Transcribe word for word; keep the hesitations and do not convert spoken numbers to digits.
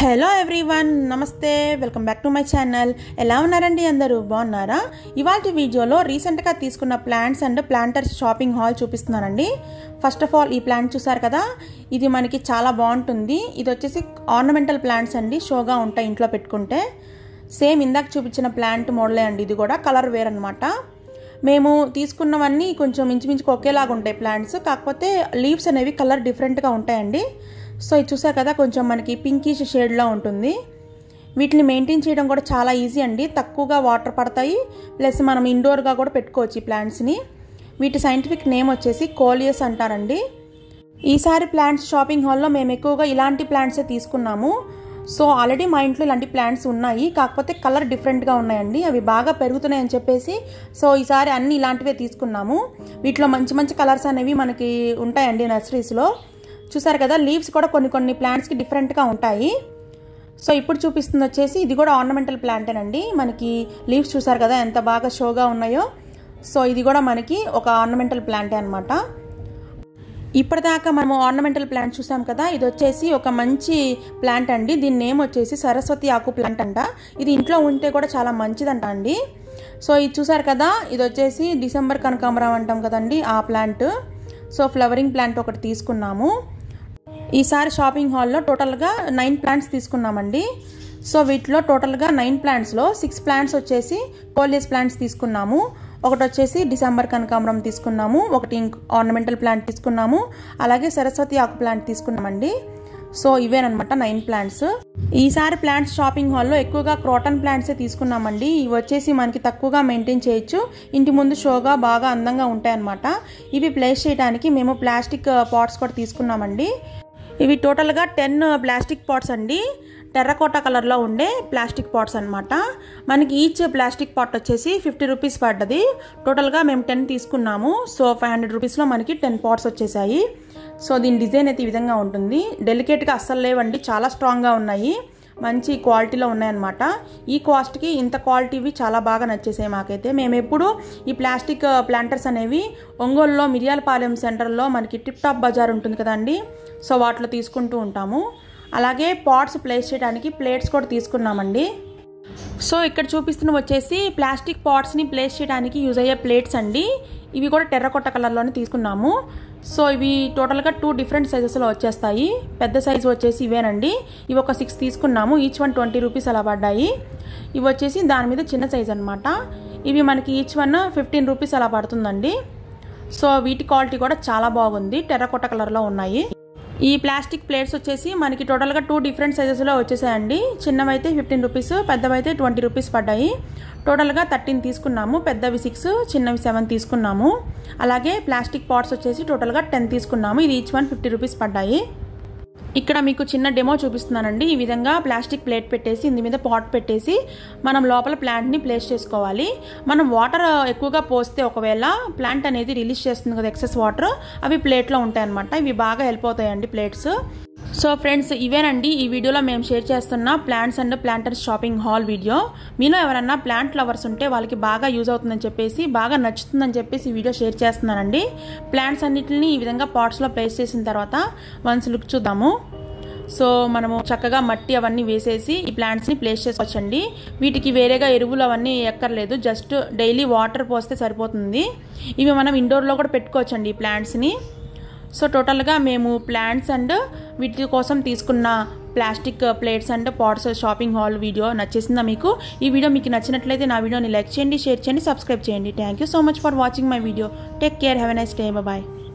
Hello everyone नमस्ते welcome back to my channel ఎలా ఉన్నారండి అందరూ బాగున్నారా ఇవాల్టి వీడియోలో రీసెంట్ గా తీసుకున్న plants and planters shopping haul చూపిస్తున్నానండి। ఫస్ట్ ఆఫ్ ఆల్ ఈ ప్లాంట్ చూసారు కదా, ఇది మనకి చాలా బాగుంటుంది। ఇది వచ్చేసి ఆర్నమెంటల్ ప్లాంట్స్ అండి, షోగా ఉంటాయి ఇంట్లో పెట్టుకుంటే। సేమ్ ఇందాక చూపించిన ప్లాంట్ మోడలే అండి, ఇది కూడా కలర్ వేర్ అన్నమాట। మేము తీసుకున్నవన్నీ కొంచెం మించిమించి ఒకేలాగా ఉంటాయి ప్లాంట్స్, కాకపోతే లీవ్స్ అనేవి కలర్ డిఫరెంట్ గా ఉంటాయండి। సో ఇది చూసారు కదా, కొంచెం మనకి పింకిష్ షేడ్లా ఉంటుంది। వీటిని మెయింటైన్ చేయడం కూడా చాలా ఈజీ అండి, తక్కువగా వాటర్ పడతాయి, ప్లస్ మనం ఇండోర్గా కూడా పెట్టుకోవచ్చు ఈ ప్లాంట్స్ని। వీటి సైంటిఫిక్ నేమ్ వచ్చేసి కోలియస్ అంటారండి। ఈసారి ప్లాంట్స్ షాపింగ్ హాల్లో మేము ఎక్కువగా ఇలాంటి ప్లాంట్సే తీసుకున్నాము। సో ఆల్రెడీ మా ఇంట్లో ఇలాంటి ప్లాంట్స్ ఉన్నాయి, కాకపోతే కలర్ డిఫరెంట్గా ఉన్నాయండి, అవి బాగా పెరుగుతున్నాయని చెప్పేసి సో ఈసారి అన్ని ఇలాంటివే తీసుకున్నాము। వీటిలో మంచి మంచి కలర్స్ అనేవి మనకి ఉంటాయండి నర్సరీస్లో। చూసారు కదా, లీవ్స్ కూడా కొన్ని కొన్ని ప్లాంట్స్కి డిఫరెంట్గా ఉంటాయి। సో ఇప్పుడు చూపిస్తుంది వచ్చేసి ఇది కూడా ఆర్నమెంటల్ ప్లాంటేనండి, మనకి లీవ్స్ చూసారు కదా ఎంత బాగా షోగా ఉన్నాయో। సో ఇది కూడా మనకి ఒక ఆర్నమెంటల్ ప్లాంటే అనమాట। ఇప్పటిదాకా మనము ఆర్నమెంటల్ ప్లాంట్ చూసాం కదా, ఇది వచ్చేసి ఒక మంచి ప్లాంట్ అండి। దీని నేమ్ వచ్చేసి సరస్వతి ఆకు ప్లాంట్ అంట, ఇది ఇంట్లో ఉంటే కూడా చాలా మంచిదంట అండి। సో ఇది చూసారు కదా, ఇది వచ్చేసి డిసెంబర్ కనకాంబరం అంటాం కదండి ఆ ప్లాంట్। సో ఫ్లవరింగ్ ప్లాంట్ ఒకటి తీసుకున్నాము। ఈసారి షాపింగ్ హాల్లో టోటల్గా నైన్ ప్లాంట్స్ తీసుకున్నామండి। సో వీటిలో టోటల్గా నైన్ ప్లాంట్స్లో సిక్స్ ప్లాంట్స్ వచ్చేసి కోలియస్ ప్లాంట్స్ తీసుకున్నాము, ఒకటి వచ్చేసి డిసెంబర్ కనకాంబరం తీసుకున్నాము, ఒకటి ఆర్నమెంటల్ ప్లాంట్ తీసుకున్నాము, అలాగే సరస్వతి ఆకు ప్లాంట్ తీసుకున్నామండి। సో ఇవేనమాట నైన్ ప్లాంట్స్। ఈసారి ప్లాంట్స్ షాపింగ్ హాల్లో ఎక్కువగా క్రోటన్ ప్లాంట్సే తీసుకున్నామండి, ఇవి వచ్చేసి మనకి తక్కువగా మెయింటైన్ చేయొచ్చు, ఇంటి ముందు షోగా బాగా అందంగా ఉంటాయన్నమాట। ఇవి ప్లేస్ చేయడానికి మేము ప్లాస్టిక్ పాట్స్ కూడా తీసుకున్నామండి, ఇవి టోటల్గా టెన్ ప్లాస్టిక్ పాట్స్ అండి, టెర్రకోటా కలర్లో ఉండే ప్లాస్టిక్ పాట్స్ అనమాట। మనకి ఈచ్ ప్లాస్టిక్ పాట్ వచ్చేసి ఫిఫ్టీ రూపీస్ పడ్డది, టోటల్గా మేము టెన్ తీసుకున్నాము। సో ఫైవ్ హండ్రెడ్ రూపీస్లో మనకి టెన్ పాట్స్ వచ్చేసాయి। సో దీని డిజైన్ అయితే ఈ విధంగా ఉంటుంది, డెలికేట్గా అస్సలు లేవండి, చాలా స్ట్రాంగ్గా ఉన్నాయి, మంచి క్వాలిటీలో ఉన్నాయన్నమాట। ఈ కాస్ట్కి ఇంత క్వాలిటీవి చాలా బాగా నచ్చేసాయి మాకైతే। మేము ఎప్పుడు ఈ ప్లాస్టిక్ ప్లాంటర్స్ అనేవి ఒంగోలులో మిర్యాలపాలెం సెంటర్లో మనకి టిప్ టాప్ బజార్ ఉంటుంది కదండి, సో వాటిలో తీసుకుంటూ ఉంటాము। అలాగే పాట్స్ ప్లేస్ చేయడానికి ప్లేట్స్ కూడా తీసుకున్నామండి। సో ఇక్కడ చూపిస్తున్న వచ్చేసి ప్లాస్టిక్ పాట్స్ని ప్లేస్ చేయడానికి యూజ్ అయ్యే ప్లేట్స్ అండి, ఇవి కూడా టెర్రకోట కలర్లోనే తీసుకున్నాము। సో ఇవి టోటల్గా టూ డిఫరెంట్ సైజెస్లో వచ్చేస్తాయి, పెద్ద సైజు వచ్చేసి ఇవేనండి, ఇవి ఒక సిక్స్ తీసుకున్నాము, ఈచ్ వన్ ట్వంటీ రూపీస్ అలా పడ్డాయి। ఇవి వచ్చేసి దాని మీద చిన్న సైజ్ అనమాట, ఇవి మనకి ఈచ్ వన్ ఫిఫ్టీన్ రూపీస్ అలా పడుతుందండి। సో వీటి క్వాలిటీ కూడా చాలా బాగుంది, టెర్రకోట కలర్లో ఉన్నాయి। ఈ ప్లాస్టిక్ ప్లేట్స్ వచ్చేసి మనకి టోటల్గా టూ డిఫరెంట్ సైజెస్లో వచ్చేసాయండి, చిన్నవైతే ఫిఫ్టీన్ రూపీస్, పెద్దవైతే ట్వంటీ రూపీస్ పడ్డాయి। టోటల్గా థర్టీన్ తీసుకున్నాము, పెద్దవి సిక్స్, చిన్నవి సెవెన్ తీసుకున్నాము। అలాగే ప్లాస్టిక్ పాట్స్ వచ్చేసి టోటల్గా టెన్ తీసుకున్నాము, ఇది ఈచ్ వన్ ఫిఫ్టీ రూపీస్ పడ్డాయి। ఇక్కడ మీకు చిన్న డెమో చూపిస్తున్నానండి, ఈ విధంగా ప్లాస్టిక్ ప్లేట్ పెట్టేసి ఇందు మీద పాట్ పెట్టేసి మనం లోపల ప్లాంట్ని ప్లేస్ చేసుకోవాలి। మనం వాటర్ ఎక్కువగా పోస్తే ఒకవేళ ప్లాంట్ అనేది రిలీజ్ చేస్తుంది కదా ఎక్సెస్ వాటర్, అవి ప్లేట్లో ఉంటాయన్నమాట, ఇవి బాగా హెల్ప్ అవుతాయండి ప్లేట్స్। సో ఫ్రెండ్స్ ఇవేనండి ఈ వీడియోలో మేము షేర్ చేస్తున్న plants and planters shopping haul video. మీలో ఎవరన్నా ప్లాంట్ లవర్స్ ఉంటే వాళ్ళకి బాగా యూజ్ అవుతుందని చెప్పేసి, బాగా నచ్చుతుందని చెప్పేసి ఈ వీడియో షేర్ చేస్తున్నానండి। ప్లాంట్స్ అన్నిటిని ఈ విధంగా పాట్స్లో ప్లేస్ చేసిన తర్వాత వన్స్ లుక్ చూద్దాము। సో మనము చక్కగా మట్టి అవన్నీ వేసేసి ఈ ప్లాంట్స్ని ప్లేస్ చేసుకోవచ్చండి, వీటికి వేరేగా ఎరువులు అవన్నీ ఎక్కర్లేదు, జస్ట్ డైలీ వాటర్ పోస్తే సరిపోతుంది। ఇవి మనం ఇండోర్లో కూడా పెట్టుకోవచ్చండి ఈ ప్లాంట్స్ని। సో టోటల్గా మేము ప్లాంట్స్ అండ్ వీటి కోసం తీసుకున్న plastic plates and pots shopping haul video నచ్చేసిందా మీకు? ఈ వీడియో మీకు నచ్చినట్లయితే నా వీడియోని లైక్ చేయండి, షేర్ చేయండి, సబ్స్క్రైబ్ చేయండి। Thank you so much for watching my video. Take care, have a nice day, bye bye.